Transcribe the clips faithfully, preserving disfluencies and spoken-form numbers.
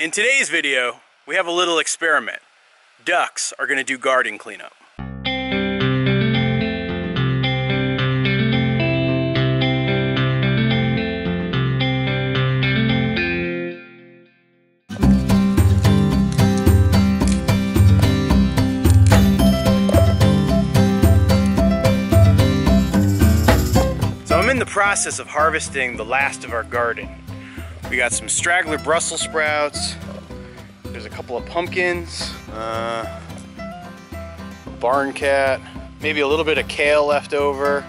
In today's video, we have a little experiment. Ducks are going to do garden cleanup. So I'm in the process of harvesting the last of our garden. We got some straggler Brussels sprouts, there's a couple of pumpkins, uh, barn cat, maybe a little bit of kale left over.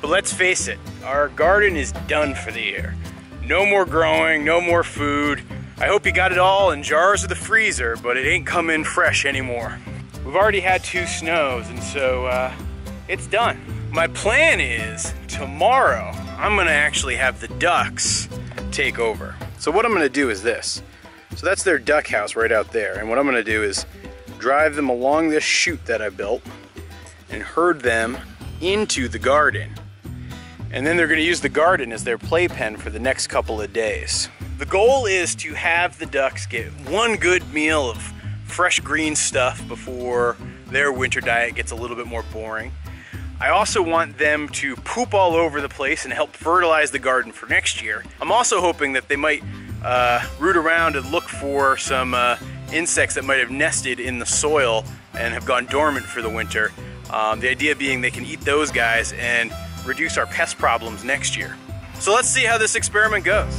But let's face it, our garden is done for the year. No more growing, no more food. I hope you got it all in jars of the freezer, but it ain't coming fresh anymore. We've already had two snows, and so uh, it's done. My plan is tomorrow I'm gonna actually have the ducks take over. So what I'm gonna do is this. So that's their duck house right out there, and what I'm gonna do is drive them along this chute that I built and herd them into the garden, and then they're gonna use the garden as their playpen for the next couple of days. The goal is to have the ducks get one good meal of fresh green stuff before their winter diet gets a little bit more boring. I also want them to poop all over the place and help fertilize the garden for next year. I'm also hoping that they might uh, root around and look for some uh, insects that might have nested in the soil and have gone dormant for the winter. Um, the idea being they can eat those guys and reduce our pest problems next year. So let's see how this experiment goes.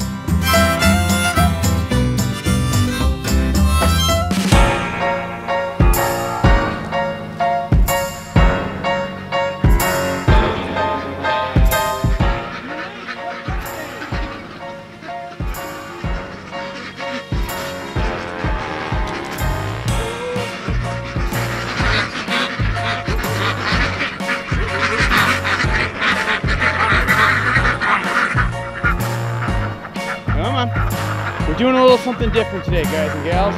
We're doing a little something different today, guys and gals.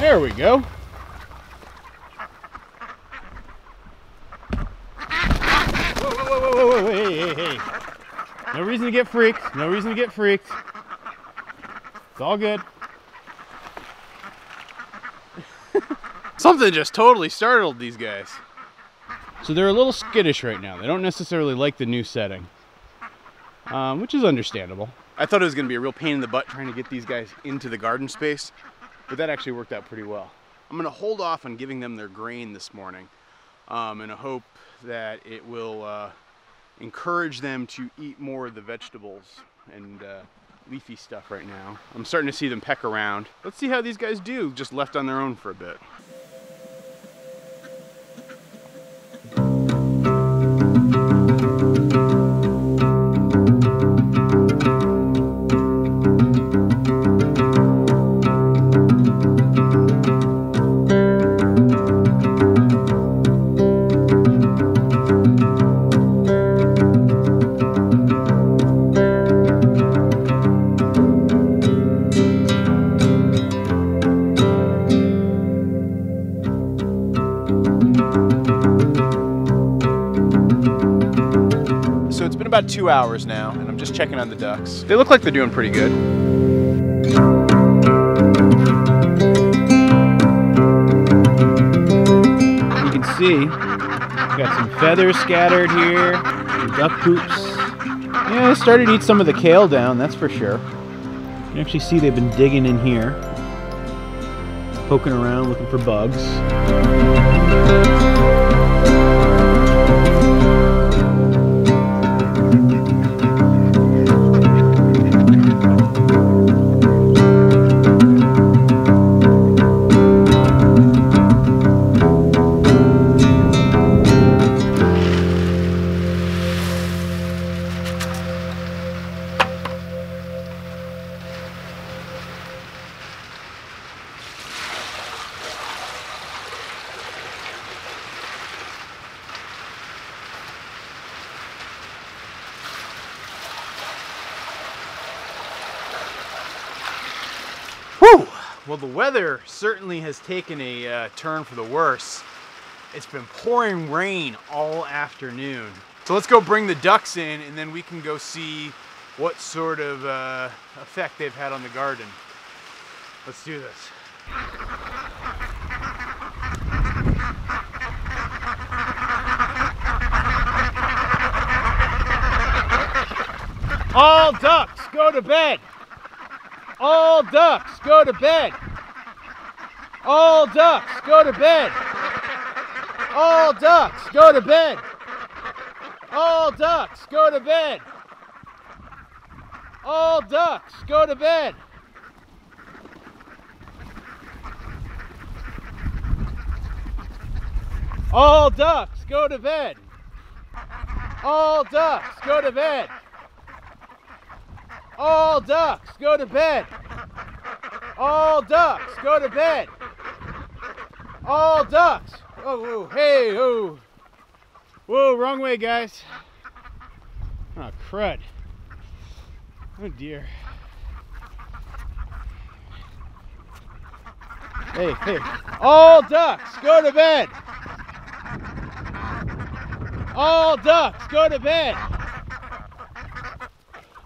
There we go. No reason to get freaked. No reason to get freaked. It's all good. Something just totally startled these guys. So they're a little skittish right now. They don't necessarily like the new setting, um, which is understandable. I thought it was going to be a real pain in the butt trying to get these guys into the garden space, but that actually worked out pretty well. I'm going to hold off on giving them their grain this morning um, in a hope that it will... Uh, encourage them to eat more of the vegetables and uh, leafy stuff right now. I'm starting to see them peck around. Let's see how these guys do, just left on their own for a bit. About two hours now, and I'm just checking on the ducks. They look like they're doing pretty good. You can see we've got some feathers scattered here, some duck poops. Yeah, they started to eat some of the kale down, that's for sure. You can actually see they've been digging in here, poking around looking for bugs. Well, the weather certainly has taken a uh, turn for the worse. It's been pouring rain all afternoon. So let's go bring the ducks in and then we can go see what sort of uh, effect they've had on the garden. Let's do this. All ducks go to bed. All ducks go to bed. All ducks go to bed. All ducks go to bed. All ducks go to bed. All ducks go to bed. All ducks go to bed. All ducks go to bed. All ducks go to bed. All ducks go to bed. All ducks. Oh, hey, oh. Whoa, wrong way, guys. Oh, crud. Oh, dear. Hey, hey. All ducks go to bed. All ducks go to bed.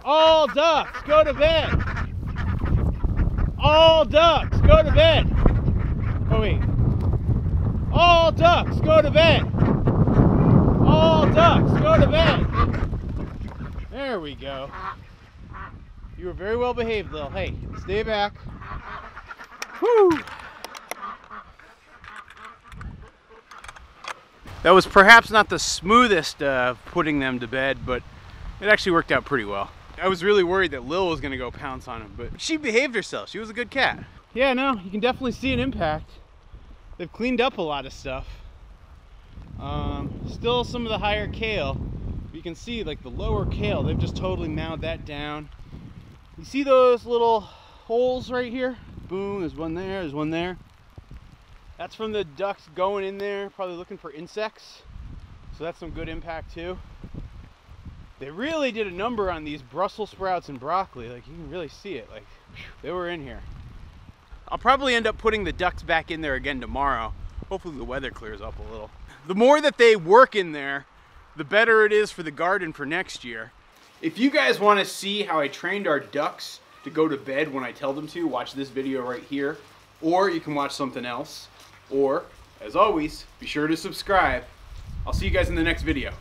All ducks go to bed. All ducks go to bed. Oh wait. All ducks go to bed. All ducks go to bed. There we go. You were very well behaved, Lil. Hey, stay back. Woo! That was perhaps not the smoothest uh, putting them to bed, but it actually worked out pretty well. I was really worried that Lil was gonna go pounce on him, but she behaved herself. She was a good cat. Yeah, no, you can definitely see an impact. They've cleaned up a lot of stuff. Um, still some of the higher kale. You can see like the lower kale, they've just totally mowed that down. You see those little holes right here? Boom, there's one there, there's one there. That's from the ducks going in there, probably looking for insects. So that's some good impact too. They really did a number on these Brussels sprouts and broccoli. Like, you can really see it. Like, they were in here. I'll probably end up putting the ducks back in there again tomorrow. Hopefully the weather clears up a little. The more that they work in there, the better it is for the garden for next year. If you guys want to see how I trained our ducks to go to bed when I tell them to, watch this video right here. Or you can watch something else. Or, as always, be sure to subscribe. I'll see you guys in the next video.